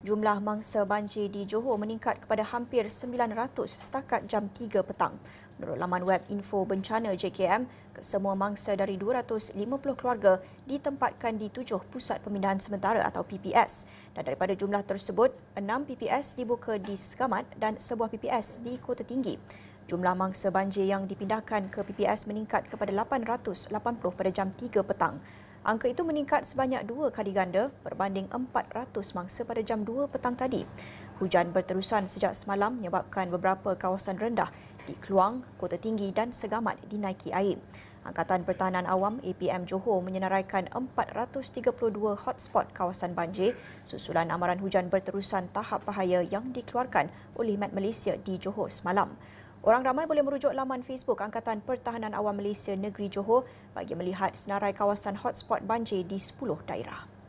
Jumlah mangsa banjir di Johor meningkat kepada hampir 900 setakat jam 3 petang. Menurut laman web Info Bencana JKM, kesemua mangsa dari 250 keluarga ditempatkan di 7 Pusat Pemindahan Sementara atau PPS. Dan daripada jumlah tersebut, 6 PPS dibuka di Skamat dan sebuah PPS di Kota Tinggi. Jumlah mangsa banjir yang dipindahkan ke PPS meningkat kepada 880 pada jam 3 petang. Angka itu meningkat sebanyak 2 kali ganda berbanding 400 mangsa pada jam 2 petang tadi. Hujan berterusan sejak semalam menyebabkan beberapa kawasan rendah di Kluang, Kota Tinggi dan Segamat dinaiki air. Angkatan Pertahanan Awam APM Johor menyenaraikan 432 hotspot kawasan banjir susulan amaran hujan berterusan tahap bahaya yang dikeluarkan oleh MetMalaysia di Johor semalam. Orang ramai boleh merujuk laman Facebook Angkatan Pertahanan Awam Malaysia Negeri Johor bagi melihat senarai kawasan hotspot banjir di 10 daerah.